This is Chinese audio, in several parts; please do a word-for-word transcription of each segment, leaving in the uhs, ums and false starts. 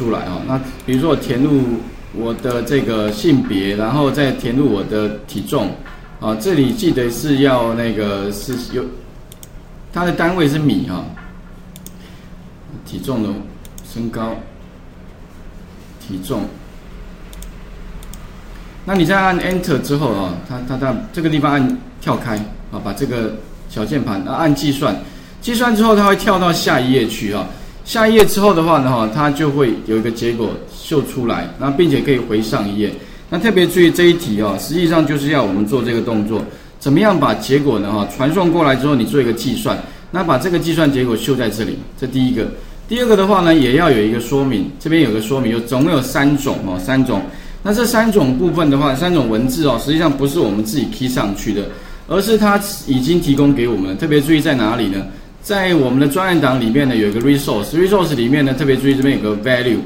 出来哦。那比如说我填入我的这个性别，然后再填入我的体重啊，这里记得是要那个是有它的单位是米啊、哦，体重的身高，体重。那你再按 Enter 之后啊、哦，它它它这个地方按跳开啊，把这个小键盘、啊、按计算，计算之后它会跳到下一页去啊、哦。下一页之后的话呢，哈，它就会有一个结果秀出来，那并且可以回上一页。那特别注意这一题哦，实际上就是要我们做这个动作，怎么样把结果呢，哈，传送过来之后，你做一个计算，那把这个计算结果秀在这里，这第一个。第二个的话呢，也要有一个说明，这边有个说明，有总共有三种哦，三种。那这三种部分的话，三种文字哦，实际上不是我们自己 key 上去的，而是它已经提供给我们了。特别注意在哪里呢？在我们的专案档里面呢，有一个 resource，resource resource 里面呢，特别注意这边有个 value，value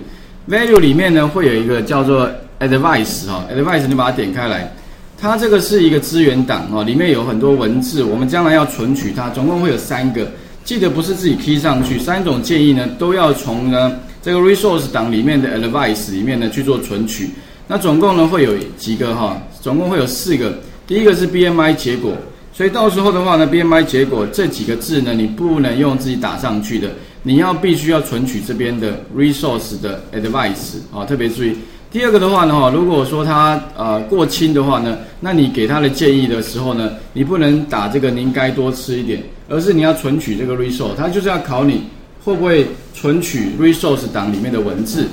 value 里面呢会有一个叫做 advice 哈、哦、，advice 你把它点开来，它这个是一个资源档哦，里面有很多文字，我们将来要存取它，总共会有三个，记得不是自己 key 上去，三种建议呢都要从呢这个 resource 档里面的 advice 里面呢去做存取，那总共呢会有几个哈、哦，总共会有四个，第一个是 B M I 结果。所以到时候的话呢 ，B M I 结果这几个字呢，你不能用自己打上去的，你要必须要存取这边的 resource 的 advice 啊、哦，特别注意。第二个的话呢，如果说它呃过轻的话呢，那你给他的建议的时候呢，你不能打这个您该多吃一点，而是你要存取这个 resource， 它就是要考你会不会存取 resource 档里面的文字。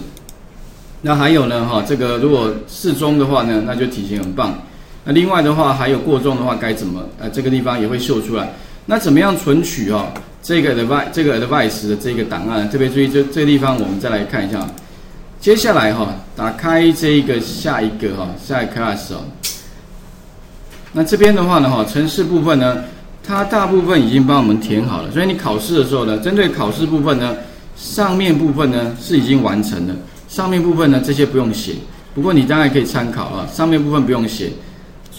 那还有呢哈、哦，这个如果适中的话呢，那就体型很棒。那另外的话，还有过重的话该怎么？呃，这个地方也会秀出来。那怎么样存取哦？这个 advice 这个 advice 的这个档案，特别注意这这个地方，我们再来看一下。接下来哈、哦，打开这个下一个哈、哦，下一个 class 哦。那这边的话呢哈，程式部分呢，它大部分已经帮我们填好了，所以你考试的时候呢，针对考试部分呢，上面部分呢是已经完成了，上面部分呢这些不用写，不过你当然可以参考啊，上面部分不用写。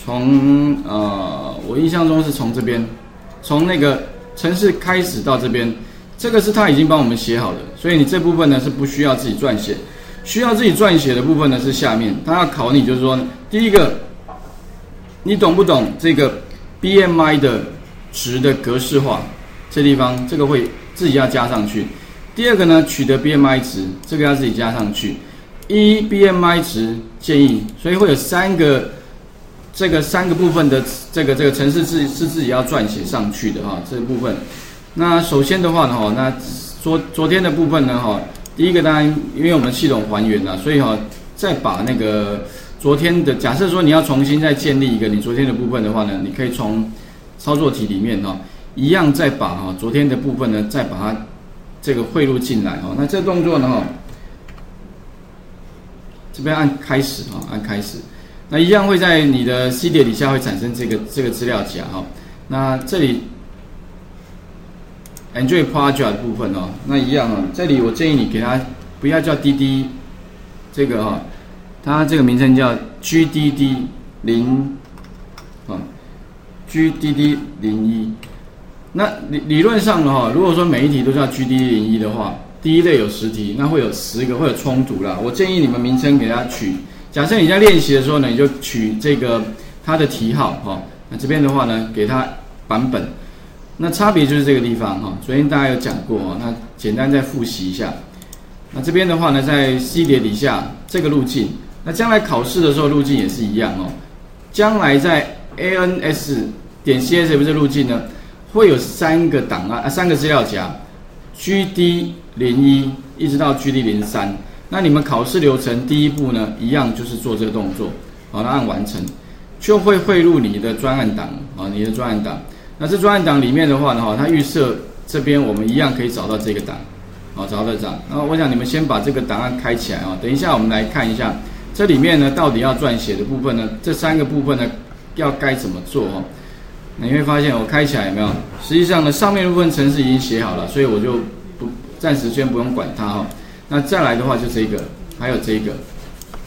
从呃，我印象中是从这边，从那个程式开始到这边，这个是他已经帮我们写好的，所以你这部分呢是不需要自己撰写，需要自己撰写的部分呢是下面，他要考你就是说，第一个，你懂不懂这个 B M I 的值的格式化，这地方这个会自己要加上去。第二个呢，取得 B M I 值，这个要自己加上去。一 B M I 值建议，所以会有三个。这个三个部分的这个这个程式是是自己要撰写上去的哈、哦，这个部分。那首先的话呢，哈，那昨昨天的部分呢，哈，第一个当然因为我们系统还原了，所以哈、哦，再把那个昨天的，假设说你要重新再建立一个你昨天的部分的话呢，你可以从操作题里面哈、哦，一样再把哈、哦、昨天的部分呢，再把它这个汇入进来哈、哦。那这动作呢，哈、哦，这边按开始哈、哦，按开始。那一样会在你的 C 点底下会产生这个这个资料夹哈、哦。那这里 Android Project 的部分哦，那一样哦，这里我建议你给它不要叫 D D 这个哈、哦，它这个名称叫 G D D 零啊 ，G D D 零一。那理理论上的哈、哦，如果说每一题都叫 G D D 零一的话，第一类有十题，那会有十个会有冲突啦。我建议你们名称给它取。假设你在练习的时候呢，你就取这个它的题号哈、哦。那这边的话呢，给它版本。那差别就是这个地方哈、哦。昨天大家有讲过哦，那简单再复习一下。那这边的话呢，在 C 点底下这个路径，那将来考试的时候路径也是一样哦。将来在 A N S 点 C S F 这路径呢，会有三个档案啊，三个资料夹 ，G D 零一 一直到 G D 零三。那你们考试流程第一步呢，一样就是做这个动作，好，那按完成，就会汇入你的专案档，啊，你的专案档。那这专案档里面的话呢，哈，它预设这边我们一样可以找到这个档，好，找到这档。那我想你们先把这个档案开起来啊，等一下我们来看一下，这里面呢到底要撰写的部分呢，这三个部分呢要该怎么做哦？你会发现我开起来有没有？实际上呢，上面部分程式已经写好了，所以我就不暂时先不用管它哈。那再来的话就这个，还有这个，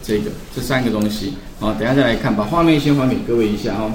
这个这三个东西，好，等一下再来看，把画面先还给各位一下哦。